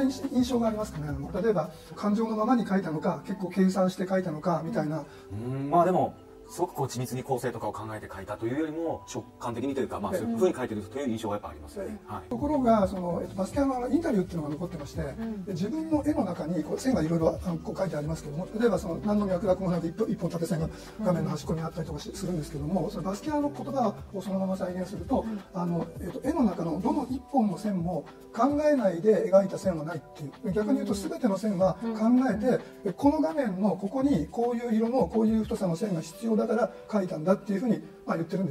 んな印象がありますかね。例えば感情のままに書いたのか、結構計算して書いたのかみたいな。まあでもすごくこう緻密に構成とかを考えて書いたというよりも、直感的にというか、まあ、そういうふうに書いてるという印象がやっぱありますね。ところがそのバスキャンはインタビューっていうのが残ってまして、自分の絵の中にこう線がいろいろ書いてありますけども、例えばその何の脈絡もなく一本縦線が画面の端っこにあったりとかするんですけども、そのバスキャンの言葉をそのまま再現すると、絵の中のどの一本の線も考えないで描いた線はないっていう、逆に言うと全ての線は考えて、この画面のここにこういう色のこういう太さの線が必要だから書いたんだっていうふうに言ってるんです。